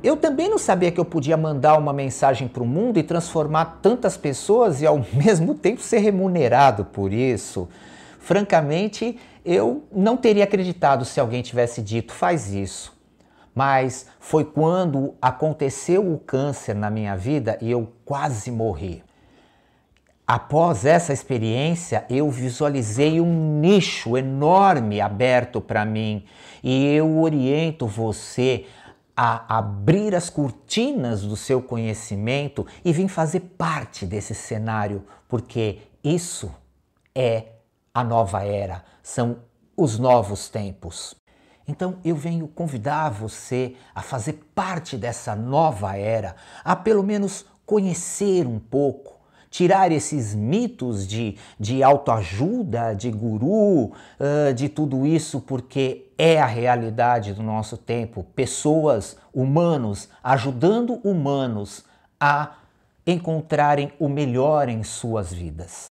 Eu também não sabia que eu podia mandar uma mensagem para o mundo e transformar tantas pessoas e ao mesmo tempo ser remunerado por isso. Francamente, eu não teria acreditado se alguém tivesse dito, faz isso. Mas foi quando aconteceu o câncer na minha vida e eu quase morri. Após essa experiência, eu visualizei um nicho enorme aberto para mim e eu oriento você a abrir as cortinas do seu conhecimento e vir fazer parte desse cenário, porque isso é a nova era, são os novos tempos. Então eu venho convidar você a fazer parte dessa nova era, a pelo menos conhecer um pouco, tirar esses mitos de autoajuda, de guru, de tudo isso, porque é a realidade do nosso tempo, pessoas, humanos, ajudando humanos a encontrarem o melhor em suas vidas.